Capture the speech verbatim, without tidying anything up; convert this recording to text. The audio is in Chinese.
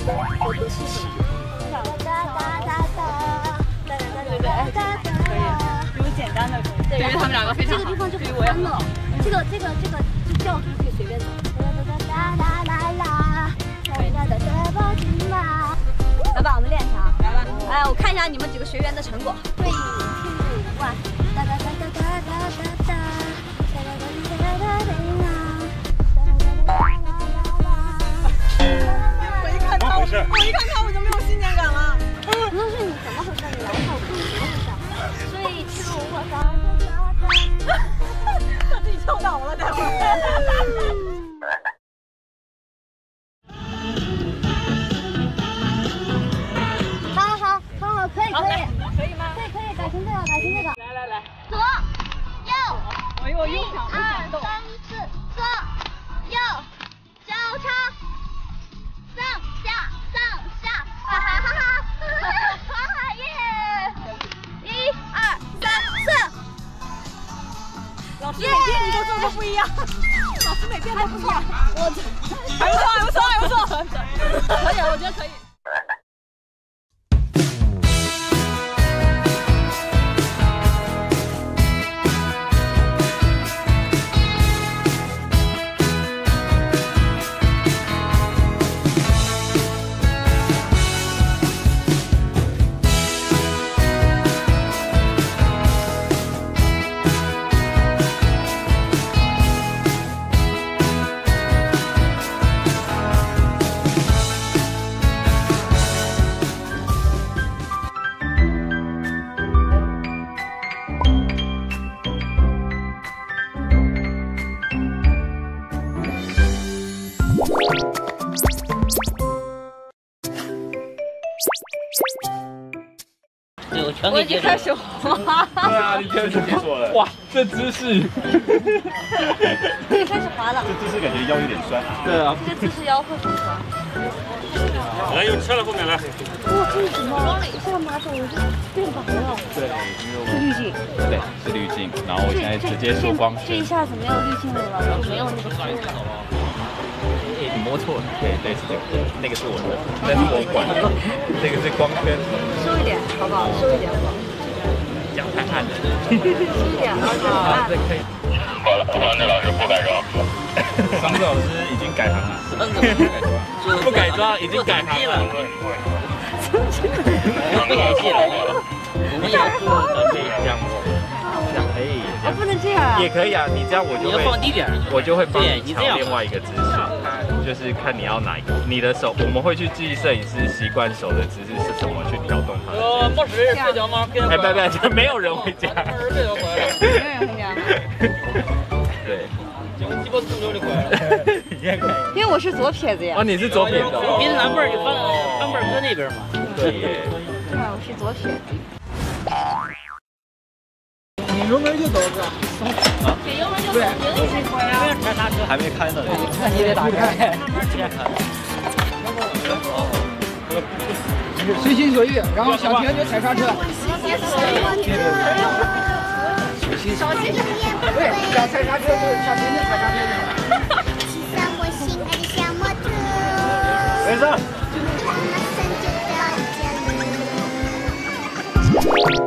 对对，简单的对于他们两个非常好。这个地方就很欢乐，这个这个这个就叫出去随便走。来吧，我们练一下啊！来吧，哎，我看一下你们几个学员的成果。对，哇！哒哒哒哒哒哒哒，哒哒哒哒哒哒。我一看他，我一看他我就没有新鲜感了。不是你怎么回事？你来一下，我看你怎么回事。所以这个我哒哒哒，他自己跳倒了，待会儿。可以可以吗？可以可以，改成这个，改成这个。来来来，左右，一二三四，左右交叉，上下上下，哈哈哈哈，哈哈哈耶！一二三四，老师每遍你都做的不一样，老师每遍都不一样，我还不错还不错还不错，可以，我觉得可以。我已经开始红了。对啊，你开始解锁了。哇，这姿势！开始滑了。这姿势感觉腰有点酸。对啊。这姿势腰会很酸。来，有车了，后面来。哇，这是什么？这个马桶我就变白了。对，是滤镜。对，是滤镜。然后我现在直接说光学。这一下子没有滤镜了，就没有那个光了。你摸错了，对对是这个，那个是我的，那是我管的，那个是光圈。收一点，好不好？收一点，好不好？讲太暗了。收一点，好不好？这可以。好了，好了，那老师不改装。嗓子老师已经改行了。嗯，不改装，已经改行了。真的。我们也做了，我们也做了这一项目。可以，啊，不能这样。也可以啊，你这样我就会放低点，我就会帮你调另外一个姿势，就是看你要哪一个。你的手，我们会去记摄影师习惯手的姿势是什么去调动它。呃，不是这样吗？哎，拜拜，没有人会讲。不是这样，没有人会讲。对，鸡巴动作就过来了。你也可以，因为我是左撇子呀。哦，你是左撇子，你是南辈儿就翻翻辈儿搁那边嘛。对。对，我是左撇子。油门就走哥，啊，对，油门就走，油门就走呀。不要开刹车，还没开呢。你看你得打开。随心所欲，然后想停就踩刹车。随心所欲。随心所欲。对，想踩刹车就想停就踩刹车。骑上我心爱的小摩托。没事。